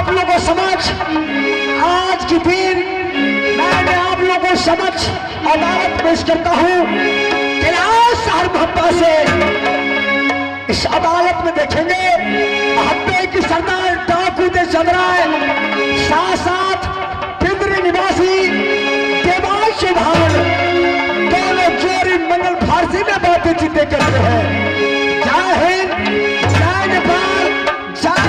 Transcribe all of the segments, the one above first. आप लोगों समझ आज की दिन मैंने आप लोगों समझ अदालत पेश करता हूं कि आओ साहब से इस अदालत में देखेंगे हब्बे की सरदार डाकू दे जगराए साथ पिंडरी निवासी देवाल सुधार दोनों चोरी मंगल फारसी में बातें जीते करते हैं। जय हिंद, जय नेपाल, जय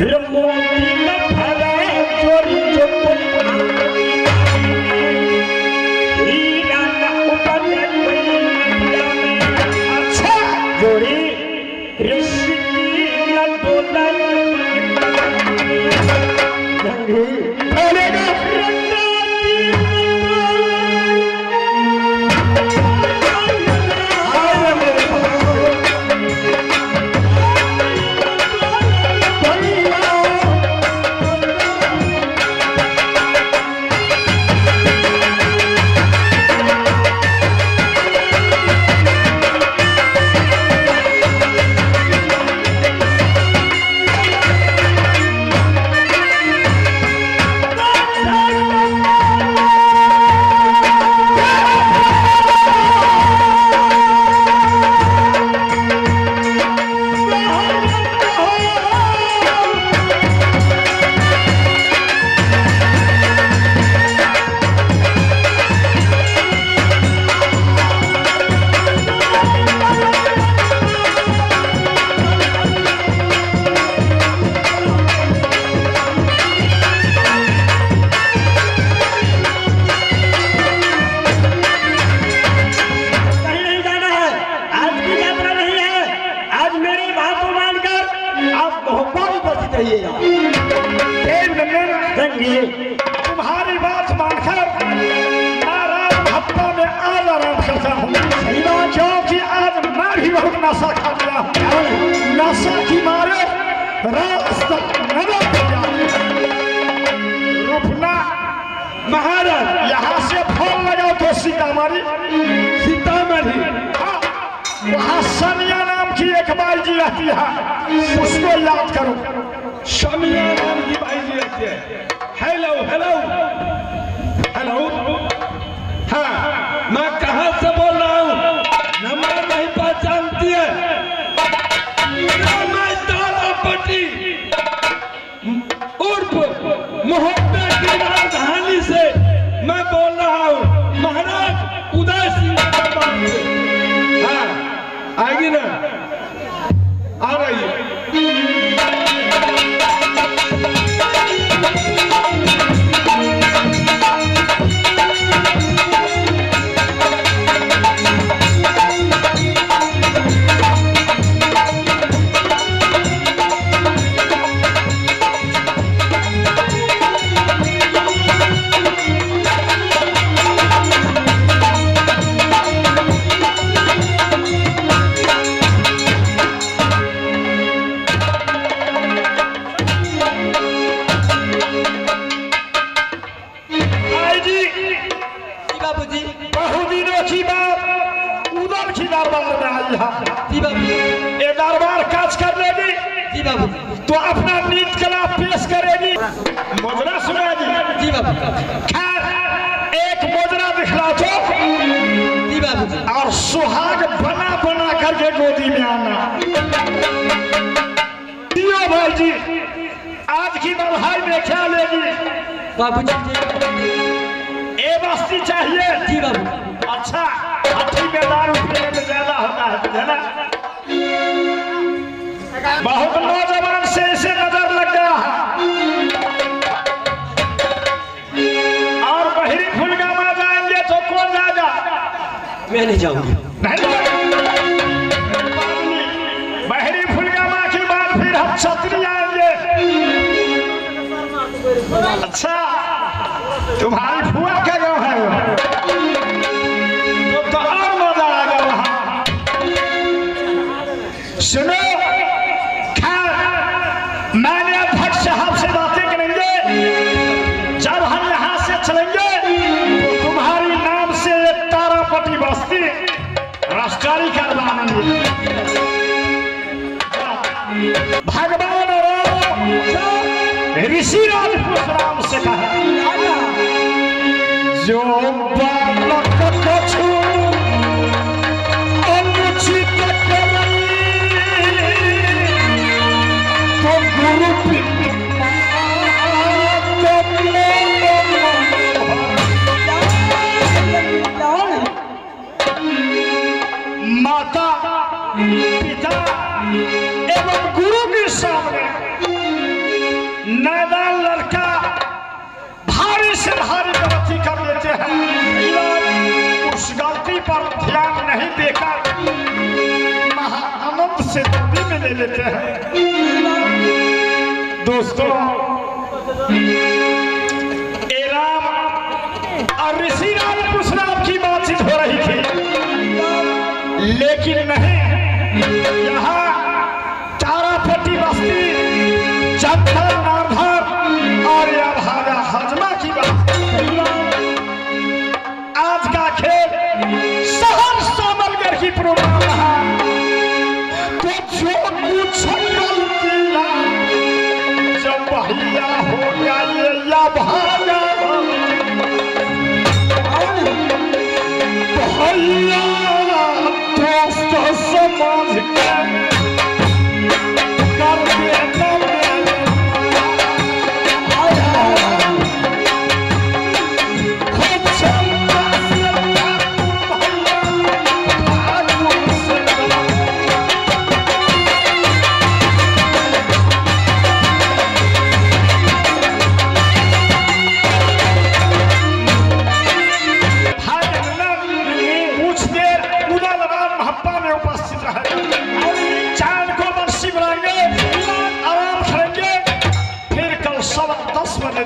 You're नशा खा गया, नशा की मारे रास्ता रुपना महाराज। यहाँ से फोन लगाओ तो सीतामढ़ी, सीतामढ़ी हाँ, वहाँ सनिया नाम की एक बाई जी रहती है, उसको याद करो। सनिया नाम की बाई जी रहती है। हेलो हेलो हेलो, हाँ मैं कहाँ से बोल रहा हूँ, नंबर नहीं पहचानती है। मैं दादा पट्टी उर्फ मोहब्बत की राजधानी से मैं बोल रहा हूँ, महाराज उदय सिंह का बात है। हाँ आएगी ना, आ रही तो अपना नीत कला पेश करेगी। मोजरा सुनाएगी जी बाबू, खैर एक मोजरा दिखला दो जी बाबू, और सुहाग बना बना करके गोदी में आना। दियो भाई जी आज की बधाई में क्या लेगी बाबू जी, ए बस्ती चाहिए जी बाबू। अच्छा अच्छी बेदार उठने में ज्यादा होता है ना, बहुत नौजवान से इसे नजर लग गया है। और बहरी फुलगा मां जाएंगे तो कौन जाएगा, मैं नहीं जाऊंगी। बहरी फुलगा मां की बात फिर हम छतरी आएंगे। अच्छा तुम्हारी फुआ क्या गाँव है वो, तो और मजा आएगा वहां। सुनो भगवान राम ऋषि राज राम से कहा, जो बालक कछु अनुचित करे तो गुरु पितृ माता पिता एवं गुरु के सामने नादान लड़का भारी से भारी गलती कर लेते हैं। उस गलती पर ध्यान नहीं देकर महाआनंद से दूरी में ले लेते हैं। दोस्तों ए राम और ऋषि राम पुष्राम की बातचीत हो रही थी, लेकिन नहीं यहाँ तारापति बस्ती जंतर नाधर और अभागा हजमा की बात। आज का खेल शहर सामलगढ़ की प्रोग्राम रहा, तो जो कुछ जब बहिया हो गया ये लभागा बहिया समाज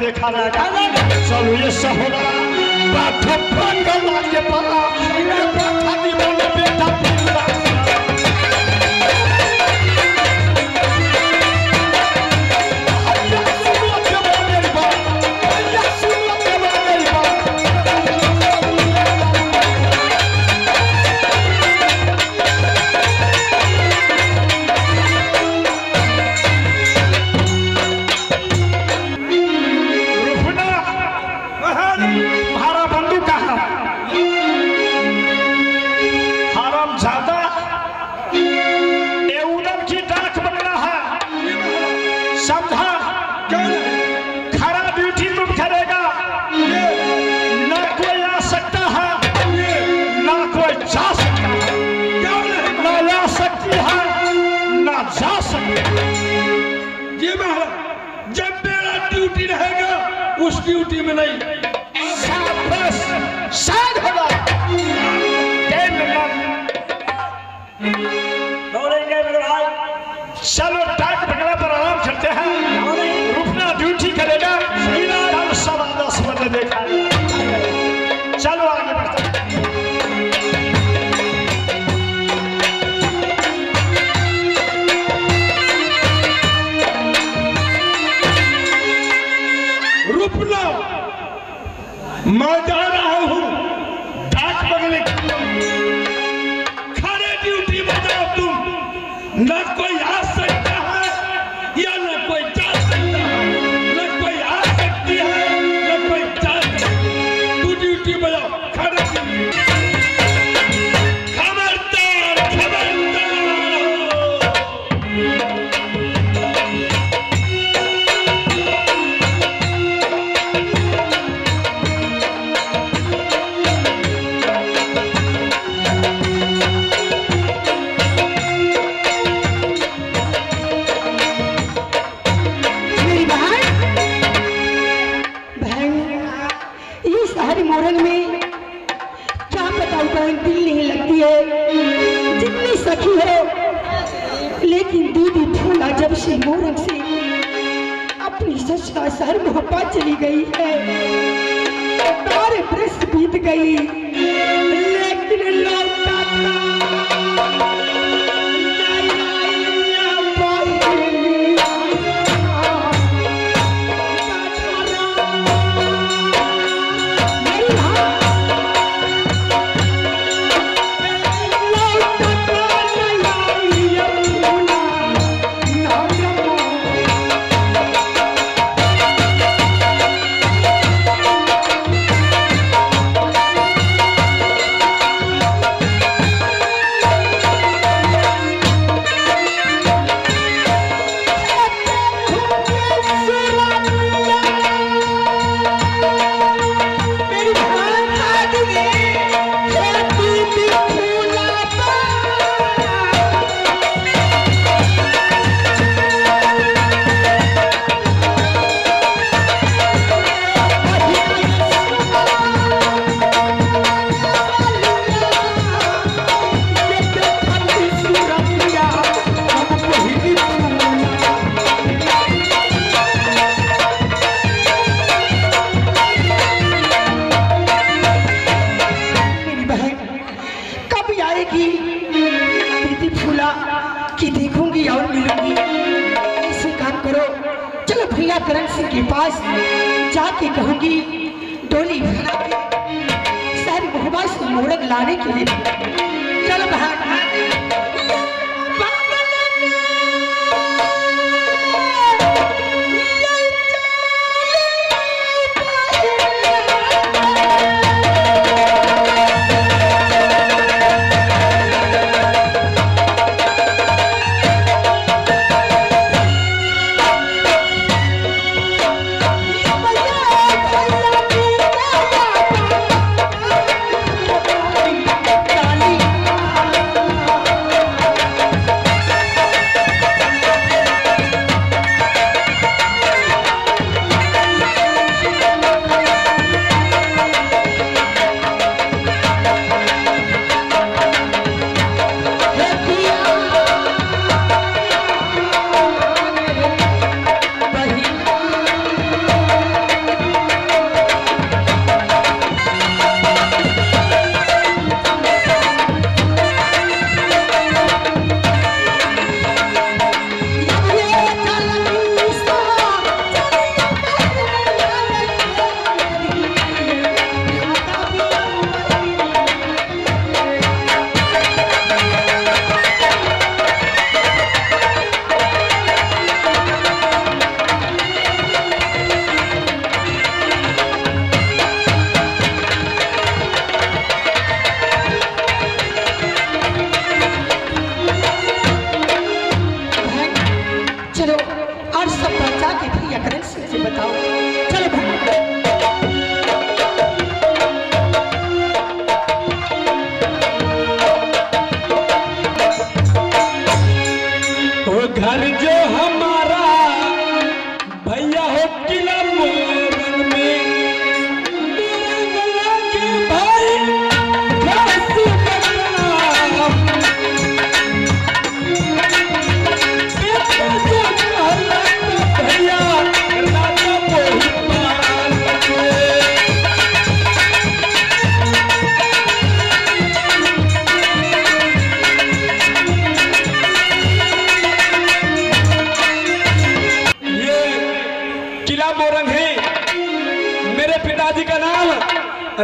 देखा जाएगा। चलो ये सहोला के पड़ा। उस ड्यूटी में नहीं भाई। चलो टाइट पकड़ा पर आराम करते हैं, रुकना ड्यूटी करेगा सब अंदाज बदले देखा। चलो आगे बढ़ते हैं। मैं जा रहा हूं डाक बंगले खड़े ड्यूटी में जाओ तुम, न कोई आ सकता है या न कोई जा सकता है, न कोई आ सकती है न कोई जा सकती है। तू ड्यूटी में जाओ खड़े। खबरदार खबरदार चली गई है, तारे ब्रश बीत गई, लेकिन लौटा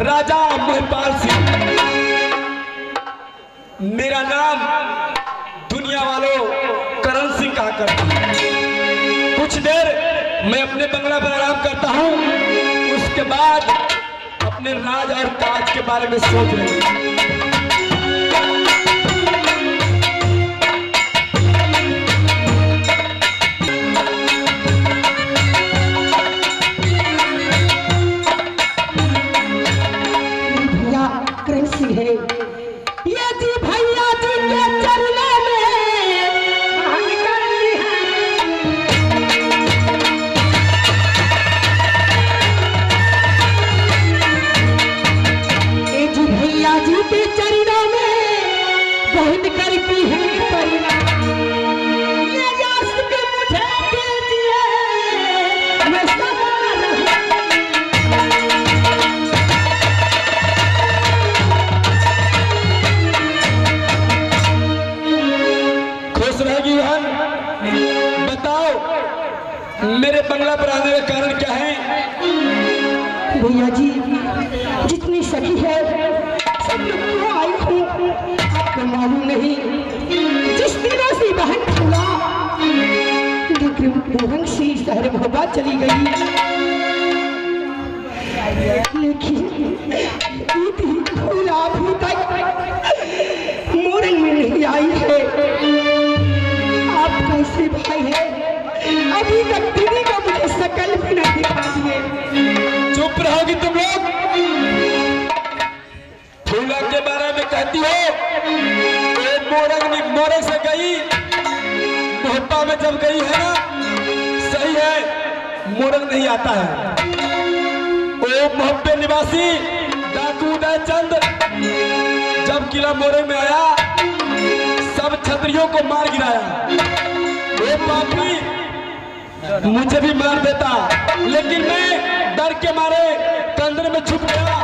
राजा महिपाल सिंह, मेरा नाम दुनिया वालों करण सिंह कहा करता हूं। कुछ देर मैं अपने बंगला पर आराम करता हूं, उसके बाद अपने राज और ताज के बारे में सोच रहा हूं। मेरे बंगला पर आने का कारण क्या है? भैया जी, जितनी सखी है सब लोग आई थी, आपको मालूम नहीं जिस दिनों से बहन खुला रंग से शहर मोहब्बत चली गई, लेकिन भूल अभी तक मोरे में नहीं आई है। आप कैसे भाई है? अभी तक दीदी को मुझे शकल भी नहीं दिखा दिए। चुप रहोगी तुम लोग? फूला के बारे में कहती हो, मोरंग से गई मोहब्बा में जब गई है ना, सही है, मोरंग नहीं आता है। ओ मोहब्बे निवासी डाकू उदय चंद जब किला मोरंग में आया, सब छतरियों को मार गिराया। ओ पापी मुझे भी मार देता, लेकिन मैं डर के मारे कंधे में छुप गया,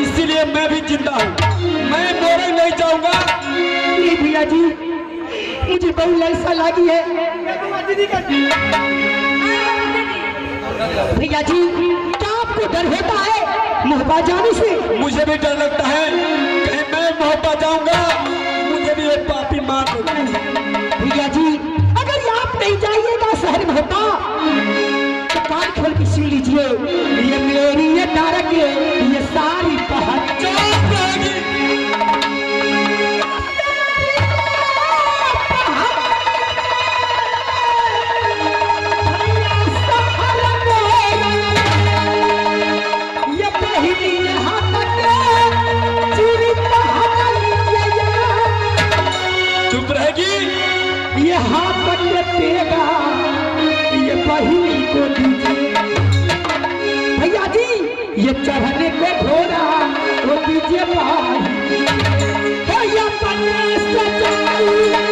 इसीलिए मैं भी जिंदा हूँ। मैं मोरे नहीं जाऊंगा। भैया जी, मुझे बहुत लालसा लगी है। भैया जी, क्या आपको डर होता है मोहब्बा जाने से? मुझे भी डर लगता है, कहीं मैं मोहब्बा जाऊंगा मुझे भी एक पापी मार देगा। भैया जी, अगर आप नहीं जाइएगा शहर मोहब्बा तो कान खोल के सुन लीजिए, ये मेरी ये तारक है, ये सारी पहचान। चुप रहेगी। ये हाथ पकड़ देगा, ये पहली को दीजिए। भैया जी, ये चढ़ने पे घोड़ा वो दीजिए भाई, पन्ने से चढ़ाई।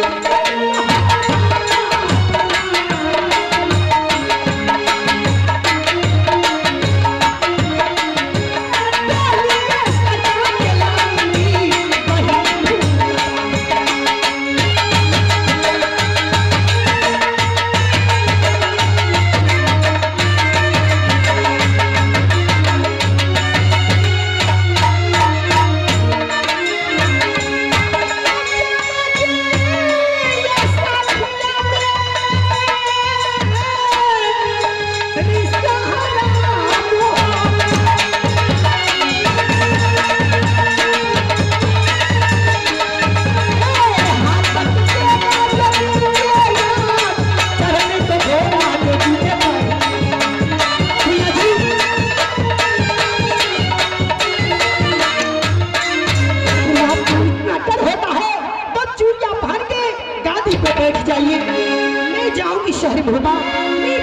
सही बात, मेरी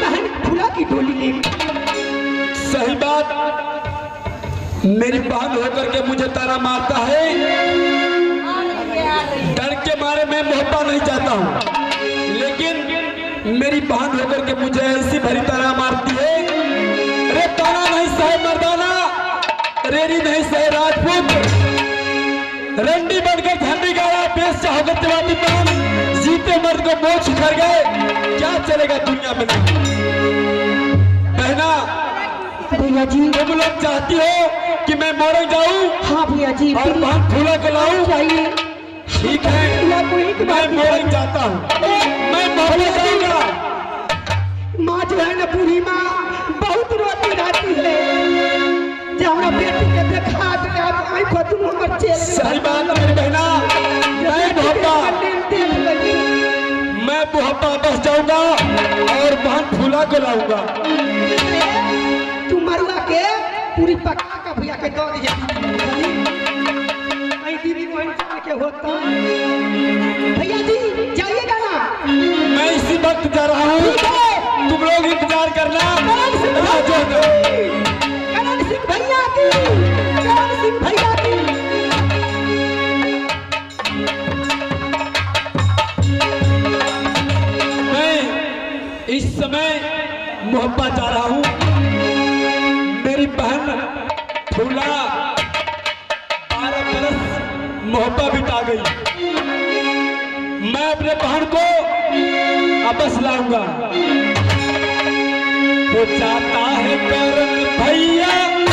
बहन होकर के मुझे तारा मारता है, डर के मारे मैं मोहब्बा नहीं चाहता हूँ, लेकिन मेरी बहन होकर के मुझे ऐसी भरी तारा मारती है। अरे तारा नहीं सहे मर्दाना, रेरी नहीं सहे राजपूत, रंडी बनकर झंडी गाया पेश चाहकर तिवारी पान, जीते मर्द को मोछ कर गए, क्या चलेगा दुनिया में? पहना भैया जी तुम लोग चाहती हो कि मैं मारे जाऊं? हाँ भैया जी, और बांध खुला के लाऊं? चाहिए। ठीक है, मैं मारे जाता हूँ, मैं मारे जाऊंगा। माँ जो है ना, पूरी माँ बहुत रोती रहती है। जब हमारा बेटी के देखा तो आप आई खत्म हो कर चले। सही बात मेरी बहना, मैं बुढ़ापा, बस जाऊंगा और बांध खुला के लाऊंगा। तुम मरुआ के पूरी पक्का का भैया के दौड़ जा के होता भैया जी जाइएगा ना। मैं इसी वक्त जा रहा हूँ, तुम लोग इंतजार करना। करण सिंह भैया की, करण सिंह भैया की। मैं इस समय मोहब्बत जा रहा हूँ। बहन फूला 12 बरस मोहब्बा बिता गई। मैं अपने बहन को वापस लाऊंगा। वो चाहता है करण भैया।